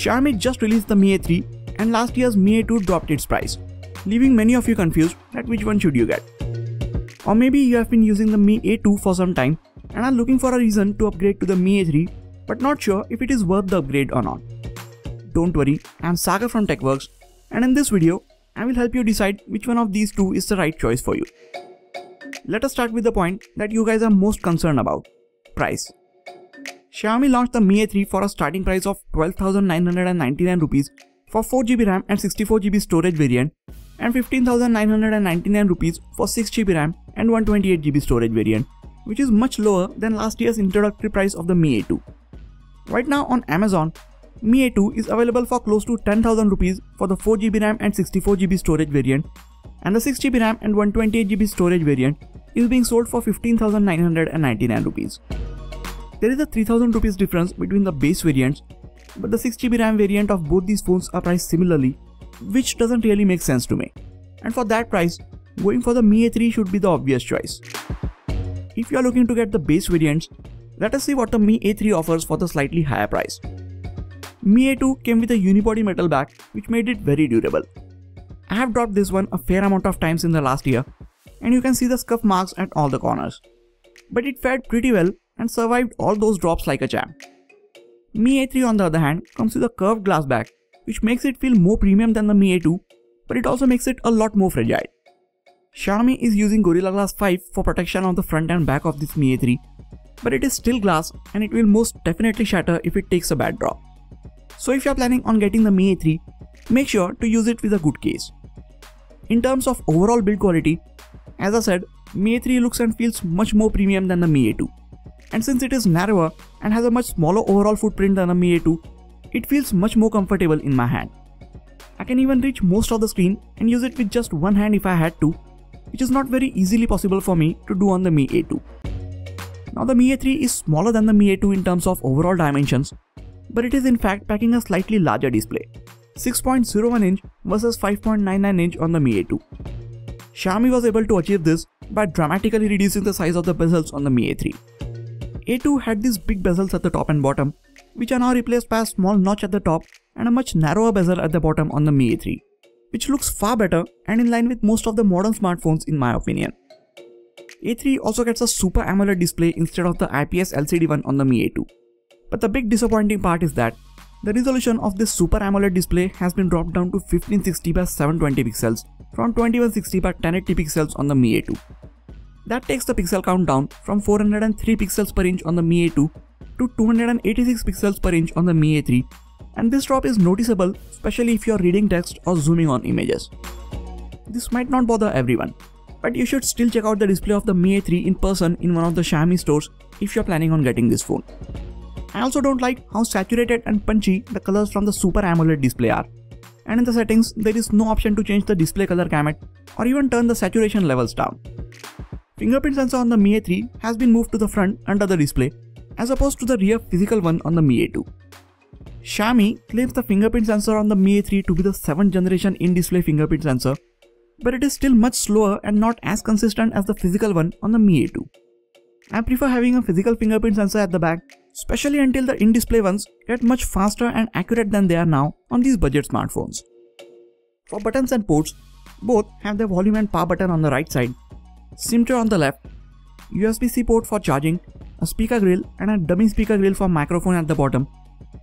Xiaomi just released the Mi A3 and last year's Mi A2 dropped its price, leaving many of you confused at which one should you get. Or maybe you have been using the Mi A2 for some time and are looking for a reason to upgrade to the Mi A3 but not sure if it is worth the upgrade or not. Don't worry, I am Sagar from TecworkZ, and in this video, I will help you decide which one of these two is the right choice for you. Let us start with the point that you guys are most concerned about, price. Xiaomi launched the Mi A3 for a starting price of 12,999 rupees for 4GB RAM and 64GB storage variant, and 15,999 rupees for 6GB RAM and 128GB storage variant, which is much lower than last year's introductory price of the Mi A2. Right now on Amazon, Mi A2 is available for close to 10,000 rupees for the 4GB RAM and 64GB storage variant, and the 6GB RAM and 128GB storage variant is being sold for 15,999 rupees. There is a 3,000 rupees difference between the base variants, but the 6GB RAM variant of both these phones are priced similarly, which doesn't really make sense to me. And for that price, going for the Mi A3 should be the obvious choice. If you are looking to get the base variants, let us see what the Mi A3 offers for the slightly higher price. Mi A2 came with a unibody metal back which made it very durable. I have dropped this one a fair amount of times in the last year and you can see the scuff marks at all the corners. But it fared pretty well and survived all those drops like a champ. Mi A3 on the other hand comes with a curved glass back which makes it feel more premium than the Mi A2, but it also makes it a lot more fragile. Xiaomi is using Gorilla Glass 5 for protection of the front and back of this Mi A3, but it is still glass and it will most definitely shatter if it takes a bad drop. So if you are planning on getting the Mi A3, make sure to use it with a good case. In terms of overall build quality, as I said, Mi A3 looks and feels much more premium than the Mi A2. And since it is narrower and has a much smaller overall footprint than the Mi A2, it feels much more comfortable in my hand. I can even reach most of the screen and use it with just one hand if I had to, which is not very easily possible for me to do on the Mi A2. Now the Mi A3 is smaller than the Mi A2 in terms of overall dimensions, but it is in fact packing a slightly larger display, 6.01 inch versus 5.99 inch on the Mi A2. Xiaomi was able to achieve this by dramatically reducing the size of the bezels on the Mi A3. A2 had these big bezels at the top and bottom, which are now replaced by a small notch at the top and a much narrower bezel at the bottom on the Mi A3, which looks far better and in line with most of the modern smartphones in my opinion. A3 also gets a Super AMOLED display instead of the IPS LCD one on the Mi A2. But the big disappointing part is that the resolution of this Super AMOLED display has been dropped down to 1560 by 720 pixels from 2160 by 1080 pixels on the Mi A2. That takes the pixel count down from 403 pixels per inch on the Mi A2 to 286 pixels per inch on the Mi A3, and this drop is noticeable especially if you are reading text or zooming on images. This might not bother everyone, but you should still check out the display of the Mi A3 in person in one of the Xiaomi stores if you are planning on getting this phone. I also don't like how saturated and punchy the colors from the Super AMOLED display are, and in the settings there is no option to change the display color gamut or even turn the saturation levels down. Fingerprint sensor on the Mi A3 has been moved to the front under the display as opposed to the rear physical one on the Mi A2. Xiaomi claims the fingerprint sensor on the Mi A3 to be the 7th generation in-display fingerprint sensor, but it is still much slower and not as consistent as the physical one on the Mi A2. I prefer having a physical fingerprint sensor at the back, especially until the in-display ones get much faster and accurate than they are now on these budget smartphones. For buttons and ports, both have their volume and power button on the right side, SIM tray on the left, USB-C port for charging, a speaker grill and a dummy speaker grill for microphone at the bottom,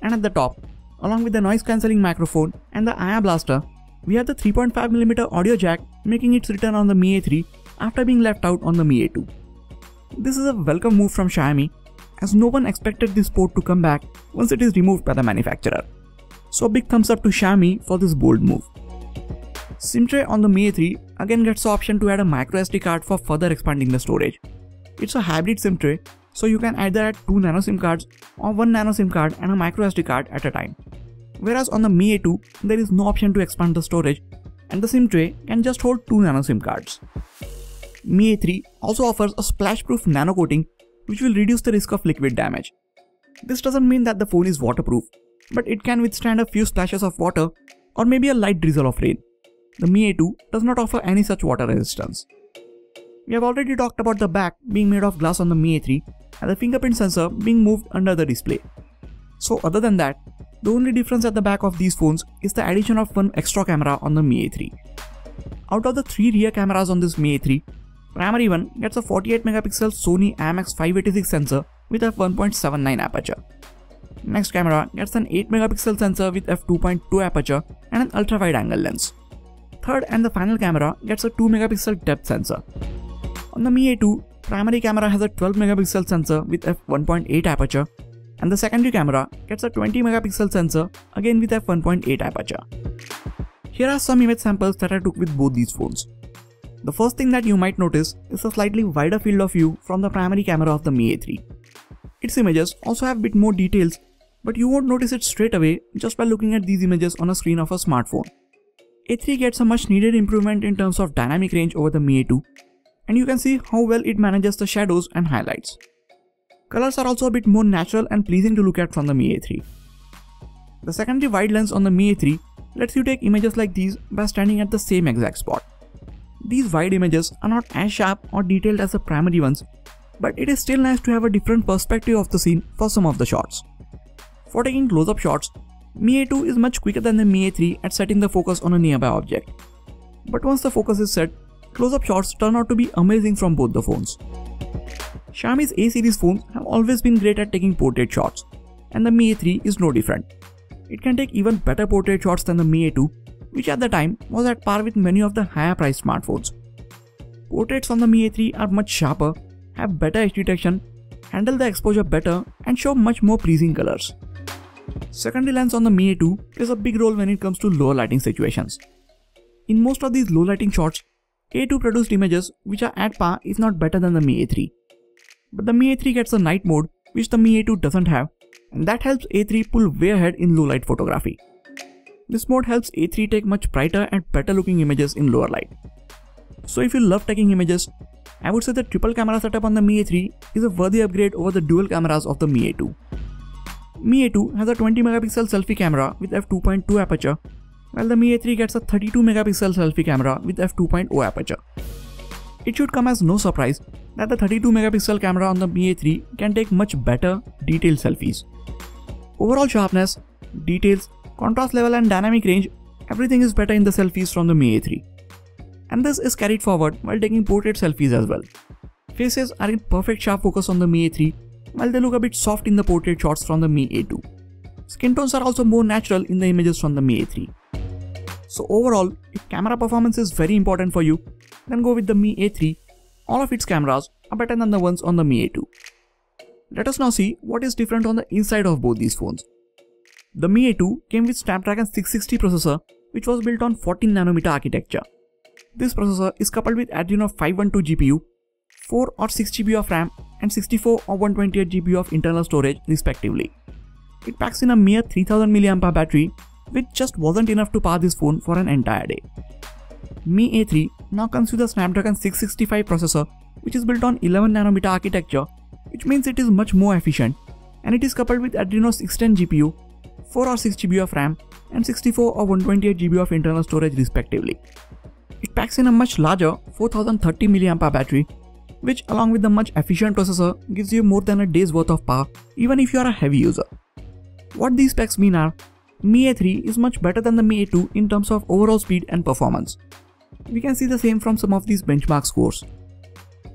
and at the top, along with the noise cancelling microphone and the IR blaster, we have the 3.5mm audio jack making its return on the Mi A3 after being left out on the Mi A2. This is a welcome move from Xiaomi, as no one expected this port to come back once it is removed by the manufacturer. So a big thumbs up to Xiaomi for this bold move. SIM tray on the Mi A3 again gets the option to add a microSD card for further expanding the storage. It's a hybrid SIM tray, so you can either add 2 nano SIM cards or 1 nano SIM card and a microSD card at a time. Whereas on the Mi A2, there is no option to expand the storage and the SIM tray can just hold 2 nano SIM cards. Mi A3 also offers a splash-proof nano coating which will reduce the risk of liquid damage. This doesn't mean that the phone is waterproof, but it can withstand a few splashes of water or maybe a light drizzle of rain. The Mi A2 does not offer any such water resistance. We have already talked about the back being made of glass on the Mi A3 and the fingerprint sensor being moved under the display. So other than that, the only difference at the back of these phones is the addition of one extra camera on the Mi A3. Out of the 3 rear cameras on this Mi A3, primary one gets a 48-megapixel Sony IMX586 sensor with f1.79 aperture. Next camera gets an 8-megapixel sensor with f2.2 aperture and an ultra-wide angle lens. Third and the final camera gets a 2-megapixel depth sensor. On the Mi A2, primary camera has a 12-megapixel sensor with f1.8 aperture, and the secondary camera gets a 20-megapixel sensor again with f1.8 aperture. Here are some image samples that I took with both these phones. The first thing that you might notice is a slightly wider field of view from the primary camera of the Mi A3. Its images also have a bit more details, but you won't notice it straight away just by looking at these images on a screen of a smartphone. A3 gets a much needed improvement in terms of dynamic range over the Mi A2, and you can see how well it manages the shadows and highlights. Colors are also a bit more natural and pleasing to look at from the Mi A3. The secondary wide lens on the Mi A3 lets you take images like these by standing at the same exact spot. These wide images are not as sharp or detailed as the primary ones, but it is still nice to have a different perspective of the scene for some of the shots. For taking close-up shots, Mi A2 is much quicker than the Mi A3 at setting the focus on a nearby object. But once the focus is set, close-up shots turn out to be amazing from both the phones. Xiaomi's A-series phones have always been great at taking portrait shots, and the Mi A3 is no different. It can take even better portrait shots than the Mi A2, which at the time was at par with many of the higher priced smartphones. Portraits on the Mi A3 are much sharper, have better edge detection, handle the exposure better, and show much more pleasing colors. Secondary lens on the Mi A2 plays a big role when it comes to low lighting situations. In most of these low lighting shots, A2 produced images which are at par if not better than the Mi A3. But the Mi A3 gets a night mode which the Mi A2 doesn't have, and that helps A3 pull way ahead in low light photography. This mode helps A3 take much brighter and better looking images in lower light. So if you love taking images, I would say the triple camera setup on the Mi A3 is a worthy upgrade over the dual cameras of the Mi A2. Mi A2 has a 20-megapixel selfie camera with f2.2 aperture, while the Mi A3 gets a 32-megapixel selfie camera with f2.0 aperture. It should come as no surprise that the 32-megapixel camera on the Mi A3 can take much better, detailed selfies. Overall sharpness, details, contrast level and dynamic range, everything is better in the selfies from the Mi A3. And this is carried forward while taking portrait selfies as well. Faces are in perfect sharp focus on the Mi A3, while they look a bit soft in the portrait shots from the Mi A2. Skin tones are also more natural in the images from the Mi A3. So overall, if camera performance is very important for you, then go with the Mi A3. All of its cameras are better than the ones on the Mi A2. Let us now see what is different on the inside of both these phones. The Mi A2 came with Snapdragon 660 processor, which was built on 14nm architecture. This processor is coupled with Adreno 512 GPU, 4 or 6 GB of RAM and 64 or 128 GB of internal storage respectively. It packs in a mere 3000 mAh battery, which just wasn't enough to power this phone for an entire day. Mi A3 now comes with a Snapdragon 665 processor, which is built on 11nm architecture, which means it is much more efficient, and it is coupled with Adreno 610 GPU, 4 or 6 GB of RAM and 64 or 128 GB of internal storage respectively. It packs in a much larger 4030 mAh battery, which along with the much efficient processor gives you more than a day's worth of power even if you are a heavy user. What these specs mean are, Mi A3 is much better than the Mi A2 in terms of overall speed and performance. We can see the same from some of these benchmark scores.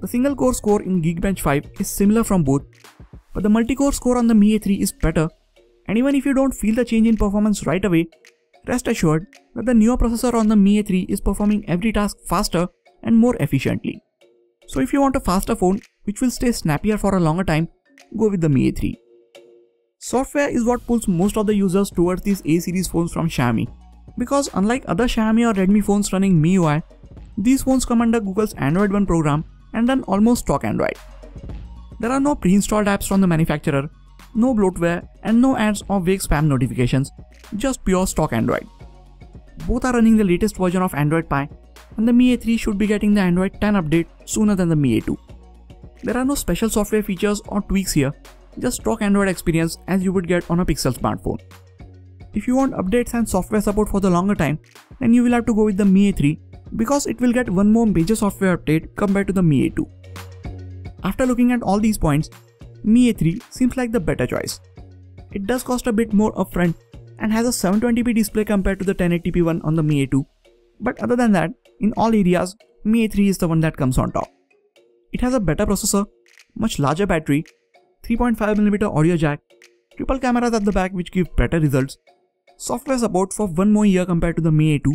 The single core score in Geekbench 5 is similar from both, but the multi-core score on the Mi A3 is better, and even if you don't feel the change in performance right away, rest assured that the newer processor on the Mi A3 is performing every task faster and more efficiently. So if you want a faster phone which will stay snappier for a longer time, go with the Mi A3. Software is what pulls most of the users towards these A-series phones from Xiaomi, because unlike other Xiaomi or Redmi phones running MIUI, these phones come under Google's Android One program and run almost stock Android. There are no pre-installed apps from the manufacturer, no bloatware and no ads or vague spam notifications, just pure stock Android. Both are running the latest version of Android Pie, and the Mi A3 should be getting the Android 10 update sooner than the Mi A2. There are no special software features or tweaks here, just stock Android experience as you would get on a Pixel smartphone. If you want updates and software support for the longer time, then you will have to go with the Mi A3, because it will get one more major software update compared to the Mi A2. After looking at all these points, Mi A3 seems like the better choice. it does cost a bit more upfront and has a 720p display compared to the 1080p one on the Mi A2. But other than that, in all areas, Mi A3 is the one that comes on top. It has a better processor, much larger battery, 3.5mm audio jack, triple cameras at the back which give better results, software support for one more year compared to the Mi A2,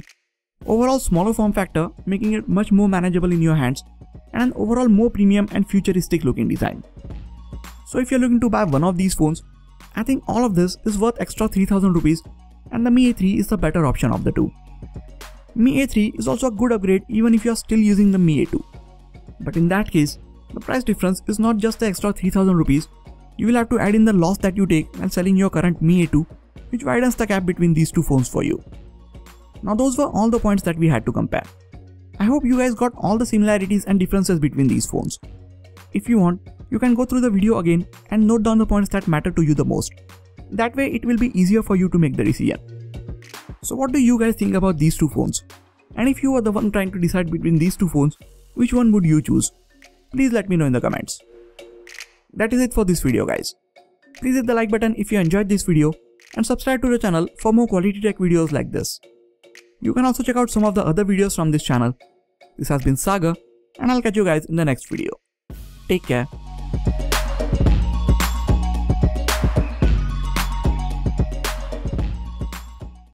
overall smaller form factor making it much more manageable in your hands, and an overall more premium and futuristic looking design. So if you're looking to buy one of these phones, I think all of this is worth extra 3000 rupees and the Mi A3 is the better option of the two. Mi A3 is also a good upgrade even if you are still using the Mi A2. But in that case, the price difference is not just the extra 3000 rupees, you will have to add in the loss that you take while selling your current Mi A2, which widens the gap between these two phones for you. Now those were all the points that we had to compare. I hope you guys got all the similarities and differences between these phones. If you want, you can go through the video again and note down the points that matter to you the most. That way it will be easier for you to make the decision. So what do you guys think about these two phones? And if you were the one trying to decide between these two phones, which one would you choose? Please let me know in the comments. That is it for this video guys. Please hit the like button if you enjoyed this video and subscribe to the channel for more quality tech videos like this. You can also check out some of the other videos from this channel. This has been Sagar and I'll catch you guys in the next video. Take care.